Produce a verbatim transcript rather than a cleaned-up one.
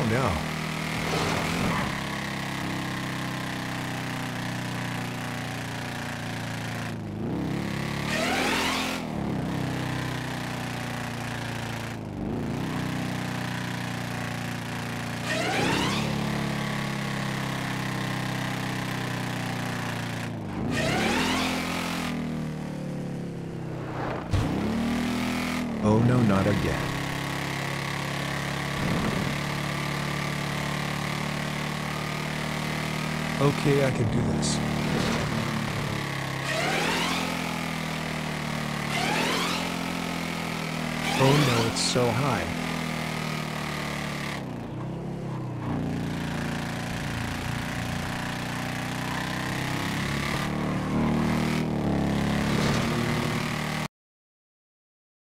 Oh no. Oh no, not again. Okay, I can do this. Oh no, it's so high.